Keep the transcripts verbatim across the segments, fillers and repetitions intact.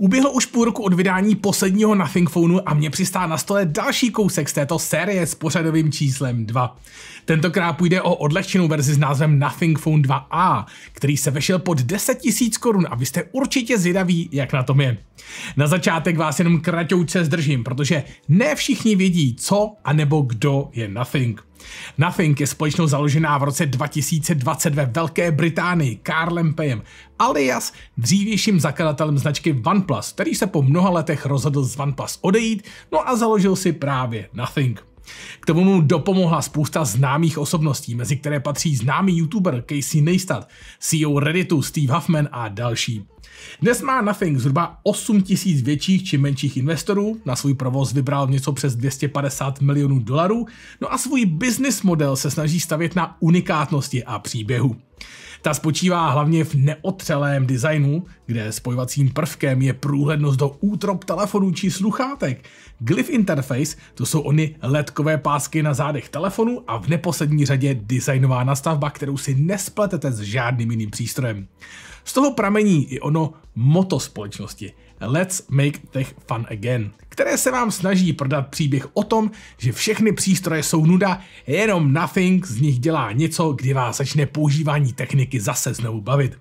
Uběhlo už půl roku od vydání posledního Nothing Phoneu a mě přistál na stole další kousek z této série s pořadovým číslem dva. Tentokrát půjde o odlehčenou verzi s názvem Nothing Phone dva A, který se vešel pod deset tisíc korun a vy jste určitě zvědaví, jak na tom je. Na začátek vás jenom kratoučce zdržím, protože ne všichni vědí, co anebo kdo je Nothing. Nothing je společnost založená v roce dva tisíce dvacet ve Velké Británii Carlem Pejem, alias dřívějším zakladatelem značky OnePlus, který se po mnoha letech rozhodl z OnePlus odejít, no a založil si právě Nothing. K tomu mu dopomohla spousta známých osobností, mezi které patří známý youtuber Casey Neistat, C E O Redditu Steve Huffman a další. Dnes má Nothing zhruba osm tisíc větších či menších investorů, na svůj provoz vybral něco přes dvě stě padesát milionů dolarů, no a svůj business model se snaží stavět na unikátnosti a příběhu. Ta spočívá hlavně v neotřelém designu, kde spojovacím prvkem je průhlednost do útrop telefonů či sluchátek. Glyph Interface, to jsou ony ledkové pásky na zádech telefonu a v neposlední řadě designová nastavba, kterou si nespletete s žádným jiným přístrojem. Z toho pramení i ono moto společnosti Let's make tech fun again, které se vám snaží prodat příběh o tom, že všechny přístroje jsou nuda, jenom Nothing z nich dělá něco, kdy vás začne používání techniky zase znovu bavit.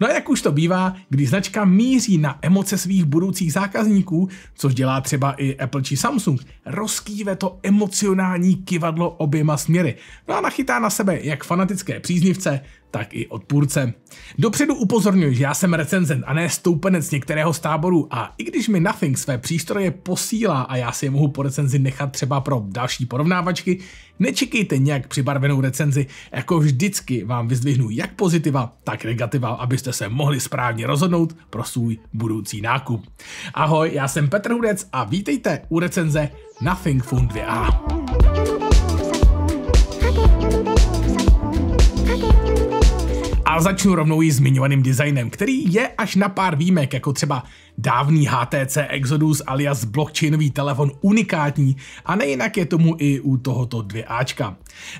No a jak už to bývá, když značka míří na emoce svých budoucích zákazníků, což dělá třeba i Apple či Samsung, rozkýve to emocionální kyvadlo oběma směry, no a nachytá na sebe jak fanatické příznivce, tak i odpůrce. Dopředu upozorňuji, že já jsem recenzent a ne stoupenec některého z táborů a i když mi Nothing své přístroje posílá a já si je mohu po recenzi nechat třeba pro další porovnávačky, nečekejte nějak přibarvenou recenzi, jako vždycky vám vyzdvihnu jak pozitiva, tak negativa, abyste se mohli správně rozhodnout pro svůj budoucí nákup. Ahoj, já jsem Petr Hudec a vítejte u recenze Nothing Phone dva A. A začnu rovnou i zmiňovaným designem, který je až na pár výjimek, jako třeba dávný H T C Exodus alias blockchainový telefon unikátní a nejinak je tomu i u tohoto dvě áčka.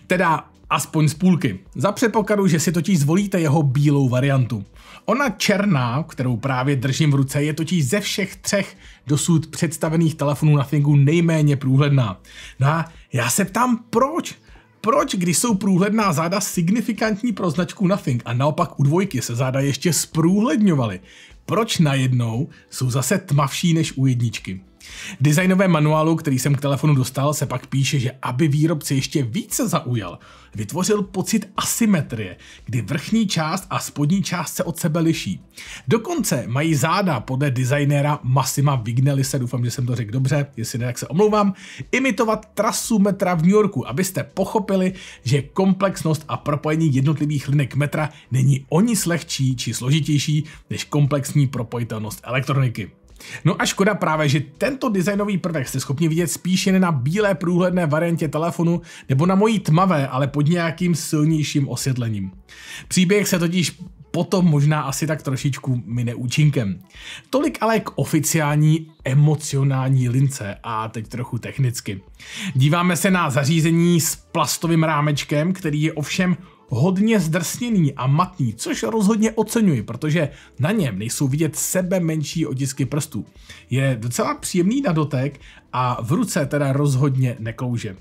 Teda aspoň z půlky. Za předpokladu, že si totiž zvolíte jeho bílou variantu. Ona černá, kterou právě držím v ruce, je totiž ze všech třech dosud představených telefonů Nothingu nejméně průhledná. No a já se ptám proč? Proč, když jsou průhledná záda signifikantní pro značku Nothing a naopak u dvojky se záda ještě zprůhledňovaly? Proč najednou jsou zase tmavší než u jedničky? V designovém manuálu, který jsem k telefonu dostal, se pak píše, že aby výrobce ještě více zaujal, vytvořil pocit asymetrie, kdy vrchní část a spodní část se od sebe liší. Dokonce mají záda podle designéra Massima Vignellise, doufám, že jsem to řekl dobře, jestli ne, tak se omlouvám, imitovat trasu metra v New Yorku, abyste pochopili, že komplexnost a propojení jednotlivých linek metra není o nic lehčí či složitější než komplexní propojitelnost elektroniky. No a škoda právě, že tento designový prvek jste schopni vidět spíše ne na bílé průhledné variantě telefonu nebo na mojí tmavé, ale pod nějakým silnějším osvětlením. Příběh se totiž potom možná asi tak trošičku mine účinkem. Tolik ale k oficiální emocionální lince a teď trochu technicky. Díváme se na zařízení s plastovým rámečkem, který je ovšem hodně zdrsněný a matný, což rozhodně oceňuji, protože na něm nejsou vidět sebe menší otisky prstů. Je docela příjemný na dotek a v ruce teda rozhodně neklouže.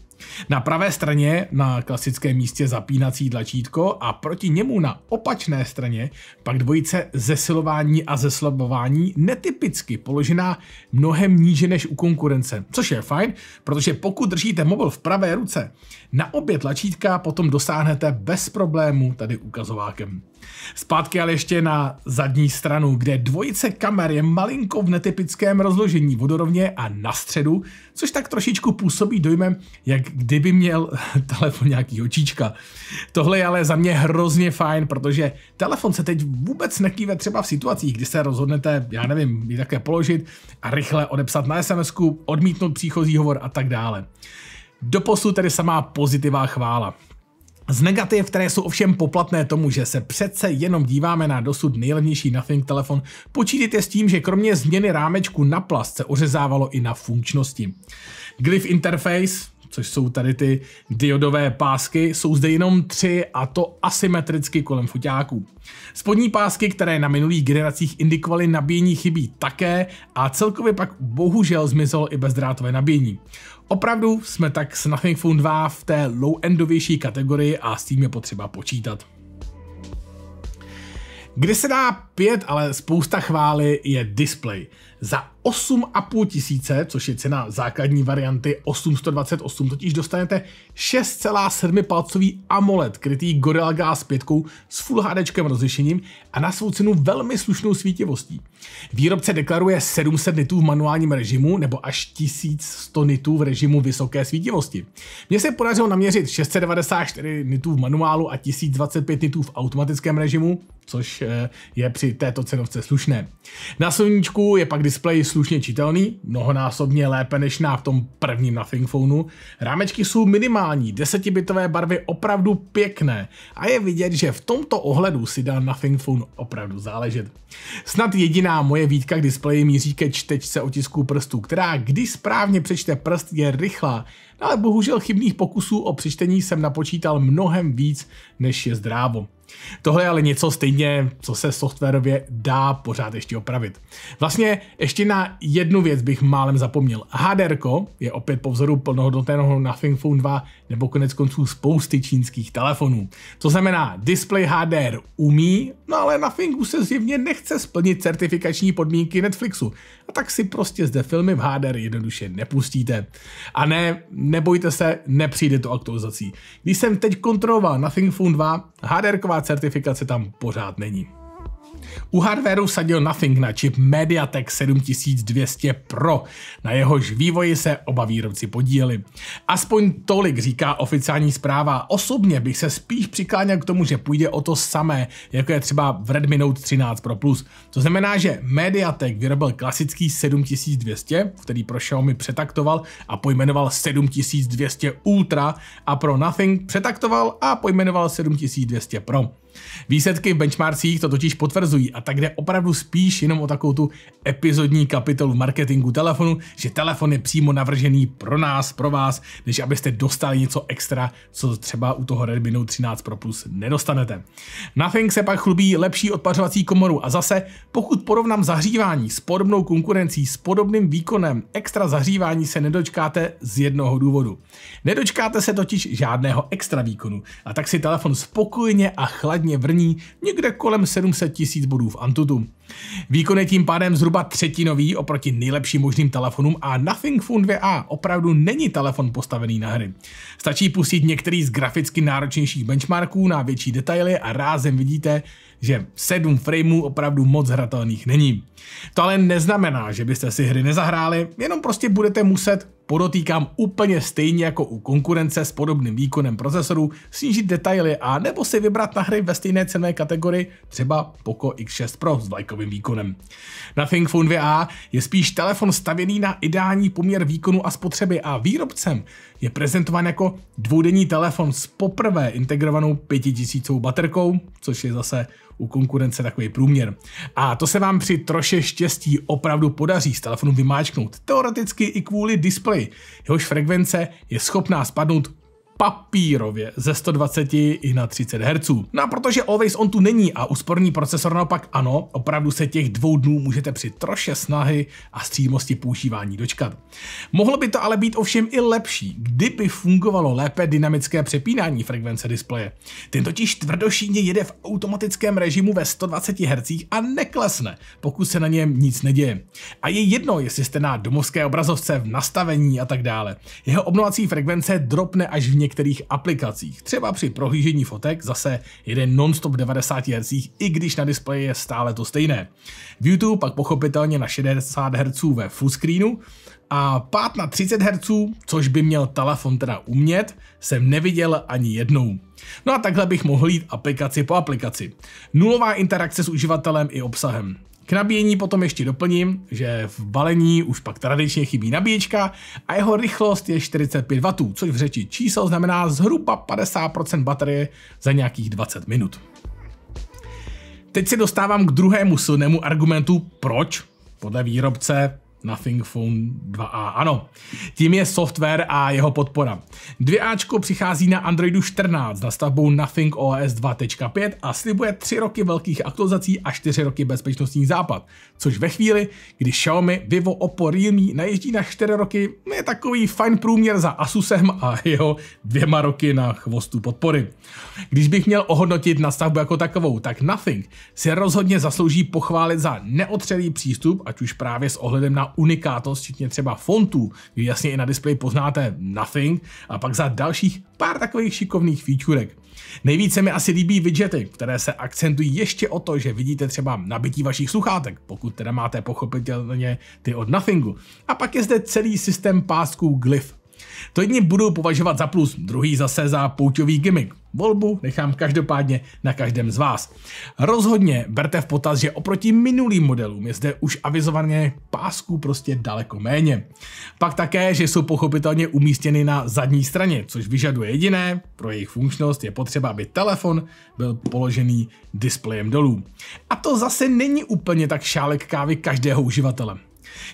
Na pravé straně na klasickém místě zapínací tlačítko a proti němu na opačné straně pak dvojice zesilování a zeslabování netypicky položená mnohem níže než u konkurence, což je fajn, protože pokud držíte mobil v pravé ruce, na obě tlačítka potom dosáhnete bez problému tady ukazovákem. Zpátky ale ještě na zadní stranu, kde dvojice kamer je malinko v netypickém rozložení vodorovně a na středu, což tak trošičku působí dojmem, jak kdyby měl telefon nějaký očíčka. Tohle je ale za mě hrozně fajn, protože telefon se teď vůbec nekýve třeba v situacích, kdy se rozhodnete, já nevím, ji také položit a rychle odepsat na SMSku, odmítnout příchozí hovor a tak dále. Doposud tedy samá pozitivá chvála. Z negativ, které jsou ovšem poplatné tomu, že se přece jenom díváme na dosud nejlevnější Nothing telefon, počítejte s tím, že kromě změny rámečku na plast se ořezávalo i na funkčnosti. Glyph Interface, což jsou tady ty diodové pásky, jsou zde jenom tři, a to asymetricky kolem fuťáků. Spodní pásky, které na minulých generacích indikovaly nabíjení, chybí také a celkově pak bohužel zmizelo i bezdrátové nabíjení. Opravdu jsme tak s Nothing Phone dva v té low-endovější kategorii a s tím je potřeba počítat. Kdy se dá pět, ale spousta chvály, je display. Za osm a půl tisíce, což je cena základní varianty osm set dvacet osm, totiž dostanete šest celá sedm palcový AMOLED krytý Gorilla Glass pět s Full HDčkem rozlišením a na svou cenu velmi slušnou svítivostí. Výrobce deklaruje sedm set nitů v manuálním režimu nebo až tisíc sto nitů v režimu vysoké svítivosti. Mně se podařilo naměřit šest set devadesát čtyři nitů v manuálu a tisíc dvacet pět nitů v automatickém režimu, což je při této cenovce slušné. Na sluníčku je pak displej slušně čitelný, mnohonásobně lépe než na v tom prvním Nothing Phoneu. Rámečky jsou minimální, desetibitové barvy opravdu pěkné a je vidět, že v tomto ohledu si dá Nothing Phone opravdu záležet. Snad jediná moje výtka k displeji míří ke čtečce otisků prstů, která když správně přečte prst, je rychlá, ale bohužel chybných pokusů o přečtení jsem napočítal mnohem víc, než je zdrávo. Tohle je ale něco stejně, co se softwarově dá pořád ještě opravit. Vlastně ještě na jednu věc bych málem zapomněl. há dé erko je opět po vzoru plnohodnotného Nothing Phone dva nebo konec konců spousty čínských telefonů. To znamená, display há dé er umí, no ale Nothingu se zjevně nechce splnit certifikační podmínky Netflixu. A tak si prostě zde filmy v há dé er jednoduše nepustíte. A ne, nebojte se, nepřijde to aktualizací. Když jsem teď kontroloval Nothing Phone dva, há dé erková certifikace tam pořád není. U hardwareu sadil Nothing na čip Mediatek sedm tisíc dvě stě Pro, na jehož vývoji se oba výrobci podíleli. Aspoň tolik říká oficiální zpráva. Osobně bych se spíš přikláněl k tomu, že půjde o to samé, jako je třeba v Redmi Note třináct Pro plus. To znamená, že Mediatek vyrobil klasický sedm tisíc dvě stě, který pro Xiaomi přetaktoval a pojmenoval sedm tisíc dvě stě Ultra a pro Nothing přetaktoval a pojmenoval sedm tisíc dvě stě Pro. Výsledky v benchmarkcích to totiž potvrzují a tak jde opravdu spíš jenom o takovou tu epizodní kapitolu v marketingu telefonu, že telefon je přímo navržený pro nás, pro vás, než abyste dostali něco extra, co třeba u toho Redmi Note třináct Pro plus nedostanete. Nothing se pak chlubí lepší odpařovací komoru a zase, pokud porovnám zahřívání s podobnou konkurencí, s podobným výkonem, extra zahřívání se nedočkáte z jednoho důvodu. Nedočkáte se totiž žádného extra výkonu a tak si telefon spokojně a chladně vrní někde kolem sedm set tisíc bodů v Antutu. Výkon je tím pádem zhruba třetinový oproti nejlepším možným telefonům a Nothing Phone dva a opravdu není telefon postavený na hry. Stačí pustit některý z graficky náročnějších benchmarků na větší detaily a rázem vidíte, že sedm frameů opravdu moc hratelných není. To ale neznamená, že byste si hry nezahráli, jenom prostě budete muset, podotýkám úplně stejně jako u konkurence s podobným výkonem procesoru, snížit detaily a nebo si vybrat na hry ve stejné cenové kategorii, třeba Poco X šest Pro s vlajkovým výkonem. Nothing Phone dva a je spíš telefon stavěný na ideální poměr výkonu a spotřeby a výrobcem je prezentován jako dvoudenní telefon s poprvé integrovanou pětitisícovou baterkou, což je zase u konkurence takový průměr. A to se vám při troše štěstí opravdu podaří z telefonu vymáčknout, teoreticky i kvůli displeji. Jehož frekvence je schopná spadnout papírově ze sto dvaceti i na třicet hertzů. No a protože Always On tu není a úsporný procesor naopak ano, opravdu se těch dvou dnů můžete při troše snahy a střídmosti používání dočkat. Mohlo by to ale být ovšem i lepší, kdyby fungovalo lépe dynamické přepínání frekvence displeje. Ten totiž tvrdošíně jede v automatickém režimu ve sto dvaceti hertzů a neklesne, pokud se na něm nic neděje. A je jedno, jestli jste na domovské obrazovce, v nastavení a tak dále. Jeho obnovací frekvence dropne až v některých aplikacích. Třeba při prohlížení fotek zase jede non-stop devadesát hertzů, i když na displeji je stále to stejné. V YouTube pak pochopitelně na šedesát hertzů ve full screenu a pád na třicet hertzů, což by měl telefon teda umět, jsem neviděl ani jednou. No a takhle bych mohl jít aplikaci po aplikaci. Nulová interakce s uživatelem i obsahem. K nabíjení potom ještě doplním, že v balení už pak tradičně chybí nabíječka a jeho rychlost je čtyřicet pět wattů, což v řeči čísel znamená zhruba padesát procent baterie za nějakých dvacet minut. Teď se dostávám k druhému silnému argumentu, proč podle výrobce Nothing Phone dva a. Ano, tím je software a jeho podpora. dvě áčko přichází na Androidu čtrnáct s nastavbou Nothing O S dva tečka pět a slibuje tři roky velkých aktualizací a čtyři roky bezpečnostních západ. Což ve chvíli, kdy Xiaomi, Vivo, Oppo, Realme najezdí na čtyři roky, je takový fajn průměr za Asusem a jeho dvěma roky na chvostu podpory. Když bych měl ohodnotit nastavbu jako takovou, tak Nothing se rozhodně zaslouží pochválit za neotřelý přístup, ať už právě s ohledem na unikátnost, včetně třeba fontů, kdy jasně i na displeji poznáte Nothing, a pak za dalších pár takových šikovných featurek. Nejvíce mi asi líbí widgety, které se akcentují ještě o to, že vidíte třeba nabití vašich sluchátek, pokud teda máte pochopitelně ty od Nothingu. A pak je zde celý systém pásků Glyph. To jedni budou považovat za plus, druhý zase za pouťový gimmick. Volbu nechám každopádně na každém z vás. Rozhodně berte v potaz, že oproti minulým modelům je zde už avizované pásků prostě daleko méně. Pak také, že jsou pochopitelně umístěny na zadní straně, což vyžaduje jediné, pro jejich funkčnost je potřeba, aby telefon byl položený displejem dolů. A to zase není úplně tak šálek kávy každého uživatele.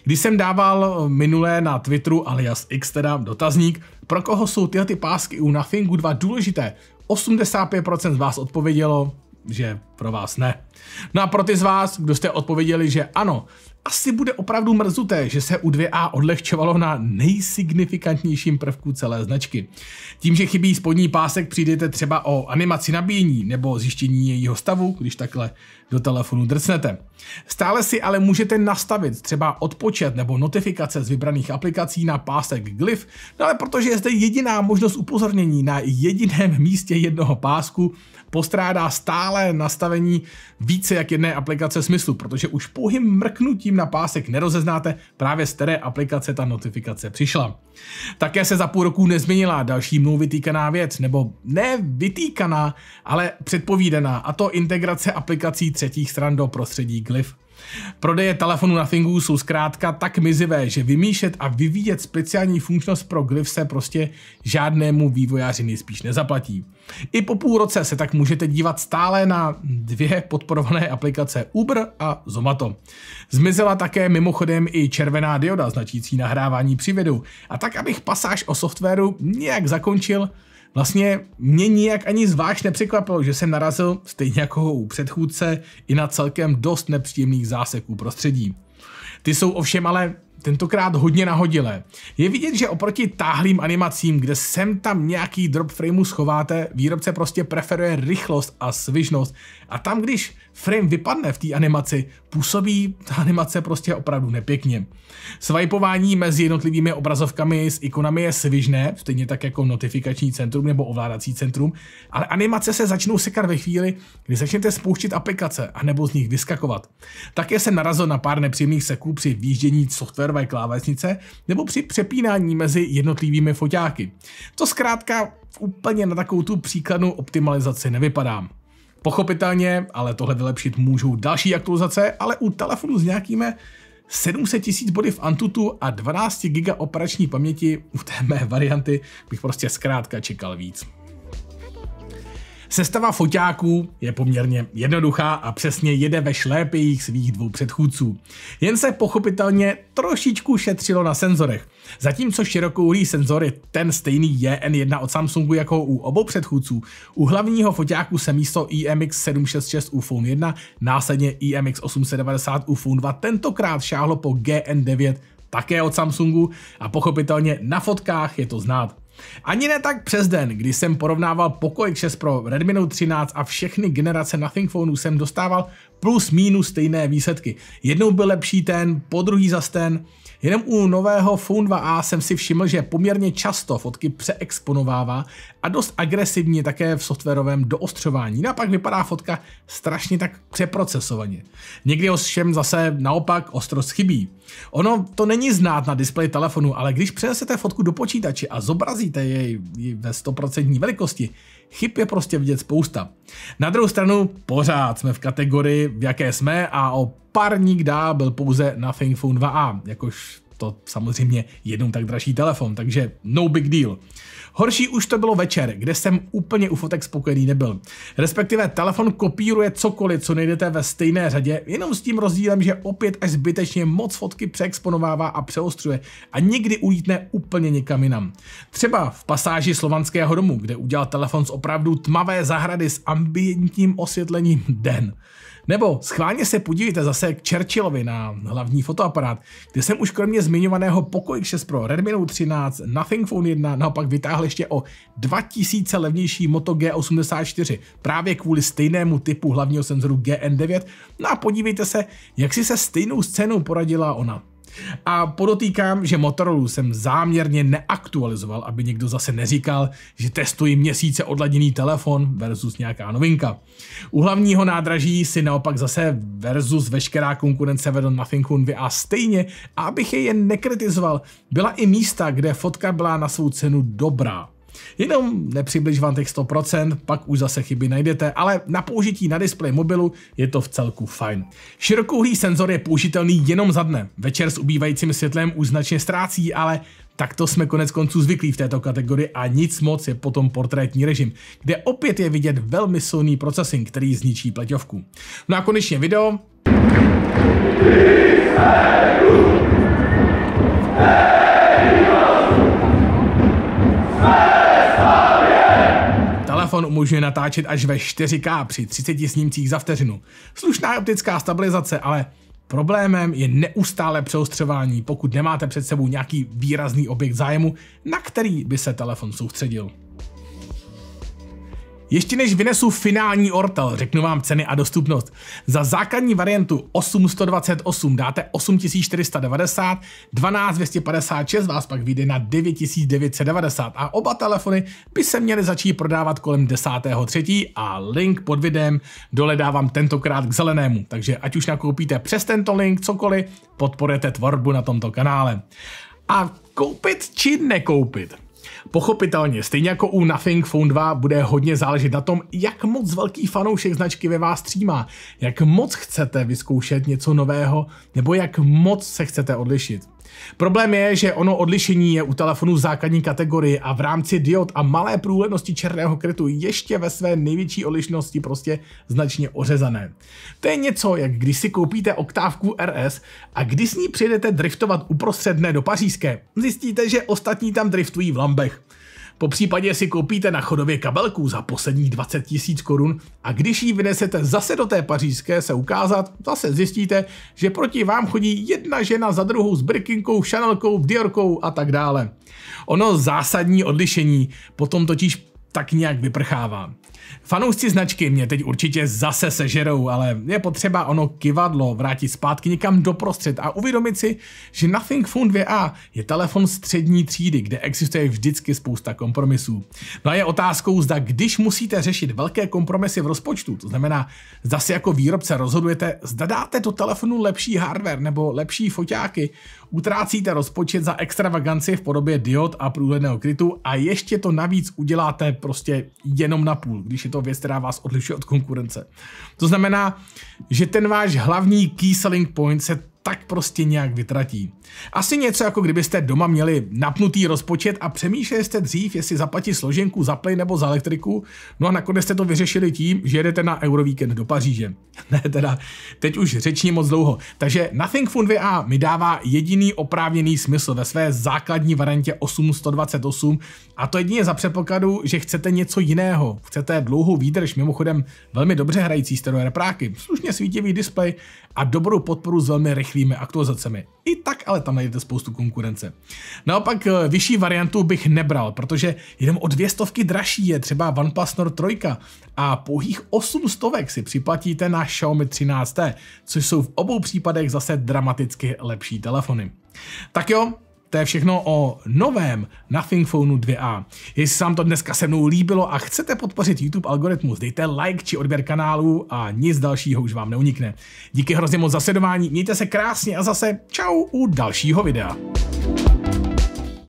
Když jsem dával minulé na Twitteru alias X teda dotazník, pro koho jsou tyhle ty pásky u Nothingu dva důležité, osmdesát pět procent z vás odpovědělo, že pro vás ne. No a pro ty z vás, kdo jste odpověděli, že ano, asi bude opravdu mrzuté, že se u dva á odlehčovalo na nejsignifikantnějším prvku celé značky. Tím, že chybí spodní pásek, přijdete třeba o animaci nabíjení nebo zjištění jejího stavu, když takhle do telefonu drcnete. Stále si ale můžete nastavit třeba odpočet nebo notifikace z vybraných aplikací na pásek Glyph, no ale protože je zde jediná možnost upozornění na jediném místě jednoho pásku, postrádá stále nastavení více jak jedné aplikace smyslu, protože už pouhým mrknutím na pásek nerozeznáte právě z které aplikace ta notifikace přišla. Také se za půl roku nezměnila další mnou vytýkaná věc, nebo ne vytýkaná, ale předpovídaná, a to integrace aplikací třetích stran do prostředí Glyph. Prodeje telefonů Nothingu jsou zkrátka tak mizivé, že vymýšlet a vyvíjet speciální funkčnost pro Glyph se prostě žádnému vývojáři nejspíš nezaplatí. I po půl roce se tak můžete dívat stále na dvě podporované aplikace Uber a Zomato. Zmizela také mimochodem i červená dioda značící nahrávání při videu. A tak, abych pasáž o softwaru nějak zakončil, vlastně mě nijak ani zvlášť nepřekvapilo, že jsem narazil, stejně jako u předchůdce, i na celkem dost nepříjemných záseků prostředí. Ty jsou ovšem ale tentokrát hodně nahodilé. Je vidět, že oproti táhlým animacím, kde sem tam nějaký drop frameu schováte, výrobce prostě preferuje rychlost a svižnost. A tam, když frame vypadne v té animaci, působí ta animace prostě opravdu nepěkně. Swipování mezi jednotlivými obrazovkami s ikonami je svižné, stejně tak jako notifikační centrum nebo ovládací centrum, ale animace se začnou sekat ve chvíli, kdy začnete spouštět aplikace a nebo z nich vyskakovat. Také se narazil na pár nepříjemných seků při výjíždění software klávesnice nebo při přepínání mezi jednotlivými foťáky. To zkrátka úplně na takovou tu příkladnou optimalizaci nevypadám. Pochopitelně, ale tohle vylepšit můžou další aktualizace, ale u telefonu s nějakými sedm set tisíc body v Antutu a dvanáct gigabajtů operační paměti u té mé varianty bych prostě zkrátka čekal víc. Sestava foťáků je poměrně jednoduchá a přesně jede ve šlépějích svých dvou předchůdců. Jen se pochopitelně trošičku šetřilo na senzorech. Zatímco širokoúhlý senzor je ten stejný J N jedna od Samsungu jako u obou předchůdců, u hlavního foťáku se místo I M X sedm set šedesát šest u Phone jedna, následně I M X osm set devadesát u Phone dva tentokrát šáhlo po G N devět, také od Samsungu, a pochopitelně na fotkách je to znát. Ani ne tak přes den, kdy jsem porovnával Poco X šest Pro, Redmi Note třináct a všechny generace Nothing Phoneu, jsem dostával plus minus stejné výsledky. Jednou byl lepší ten, podruhý zas ten. Jenom u nového Phone dva á jsem si všiml, že poměrně často fotky přeexponovává a dost agresivně také v softwarovém doostřování. No a pak vypadá fotka strašně tak přeprocesovaně. Někdy ovšem zase naopak ostrost chybí. Ono to není znát na displeji telefonu, ale když přenesete fotku do počítače a zobrazíte jej ve sto procent velikosti, chyb je prostě vidět spousta. Na druhou stranu pořád jsme v kategorii, v jaké jsme, a o parník dál byl pouze Nothing Phone dva á, jakož to samozřejmě jednou tak dražší telefon, takže no big deal. Horší už to bylo večer, kde jsem úplně u fotek spokojený nebyl. Respektive telefon kopíruje cokoliv, co najdete ve stejné řadě, jenom s tím rozdílem, že opět až zbytečně moc fotky přeexponovává a přeostřuje a někdy ujítne úplně někam jinam. Třeba v pasáži Slovanského domu, kde udělal telefon z opravdu tmavé zahrady s ambientním osvětlením den. Nebo schválně se podívejte zase k Churchillovi na hlavní fotoaparát, kde jsem už kromě zmiňovaného Poco X šest Pro, Redmi Note třináct, Nothing Phone jedna naopak vytáhl ještě o dva tisíce levnější Moto G osmdesát čtyři, právě kvůli stejnému typu hlavního senzoru G N devět. No a podívejte se, jak si se stejnou scénou poradila ona. A podotýkám, že Motorola jsem záměrně neaktualizoval, aby někdo zase neříkal, že testuji měsíce odladěný telefon versus nějaká novinka. U hlavního nádraží si naopak zase versus veškerá konkurence vedl Nothing Phone dva a stejně, a abych je jen nekritizoval, byla i místa, kde fotka byla na svou cenu dobrá. Jenom nepřibliž vám těch sto procent, pak už zase chyby najdete, ale na použití na displej mobilu je to v celku fajn. Širokouhlý senzor je použitelný jenom za dne, večer s ubývajícím světlem už značně ztrácí, ale takto jsme konec konců zvyklí v této kategorii a nic moc je potom portrétní režim, kde opět je vidět velmi silný procesing, který zničí pleťovku. No a konečně video. Telefon umožňuje natáčet až ve čtyři ká při třiceti snímcích za vteřinu. Slušná optická stabilizace, ale problémem je neustále přeostřování, pokud nemáte před sebou nějaký výrazný objekt zájmu, na který by se telefon soustředil. Ještě než vynesu finální ortel, řeknu vám ceny a dostupnost. Za základní variantu osm set dvacet osm dáte osm tisíc čtyři sta devadesát, dvanáct tisíc dvě stě padesát šest vás pak vyjde na devět tisíc devět set devadesát a oba telefony by se měly začít prodávat kolem desátého třetího a link pod videem dole dávám tentokrát k zelenému, takže ať už nakoupíte přes tento link cokoliv, podporujete tvorbu na tomto kanále. A koupit či nekoupit? Pochopitelně, stejně jako u Nothing Phone dva bude hodně záležet na tom, jak moc velký fanoušek značky ve vás třímá, jak moc chcete vyzkoušet něco nového, nebo jak moc se chcete odlišit. Problém je, že ono odlišení je u telefonu základní kategorie a v rámci diod a malé průhlednosti černého krytu ještě ve své největší odlišnosti prostě značně ořezané. To je něco, jak když si koupíte oktávku R S a když s ní přijedete driftovat uprostřed dne do Pařížské, zjistíte, že ostatní tam driftují v lambech. Po případě si koupíte na Chodově kabelku za posledních dvacet tisíc korun a když ji vynesete zase do té pařížské se ukázat, zase zjistíte, že proti vám chodí jedna žena za druhou s Birkinkou, Chanelkou, Diorkou a tak dále. Ono zásadní odlišení potom totiž tak nějak vyprchává. Fanoušci značky mě teď určitě zase sežerou, ale je potřeba ono kyvadlo vrátit zpátky někam doprostřed a uvědomit si, že Nothing Phone dva a je telefon střední třídy, kde existuje vždycky spousta kompromisů. No a je otázkou, zda když musíte řešit velké kompromisy v rozpočtu, to znamená, zda si jako výrobce rozhodujete, zda dáte do telefonu lepší hardware nebo lepší foťáky, utrácíte rozpočet za extravaganci v podobě diod a průhledného krytu a ještě to navíc uděláte prostě jenom na půl, když je to věc, která vás odlišuje od konkurence. To znamená, že ten váš hlavní key selling point se tak prostě nějak vytratí. Asi něco jako kdybyste doma měli napnutý rozpočet a přemýšleli jste dřív, jestli zaplatit složenku za plyn nebo za elektriku, no a nakonec jste to vyřešili tím, že jedete na Eurovíkend do Paříže. Ne teda, teď už řečně moc dlouho. Takže Nothing Phone dva a mi dává jediný oprávněný smysl ve své základní variantě osm set dvacet osm a to jedině za předpokladu, že chcete něco jiného. Chcete dlouhou výdrž, mimochodem velmi dobře hrající stereo repráky, slušně svítivý displej a dobrou podporu s velmi rychlými aktualizacemi. I tak ale tam najdete spoustu konkurence. Naopak vyšší variantu bych nebral, protože jenom o dvě stovky dražší je třeba OnePlus Nord tři a pouhých osm stovek si připlatíte na Xiaomi třináct T, což jsou v obou případech zase dramaticky lepší telefony. Tak jo, to je všechno o novém Nothing Phone dva a. Jestli se vám to dneska se mnou líbilo a chcete podpořit YouTube algoritmus, dejte like či odběr kanálu a nic dalšího už vám neunikne. Díky hrozně moc za sledování, mějte se krásně a zase čau u dalšího videa.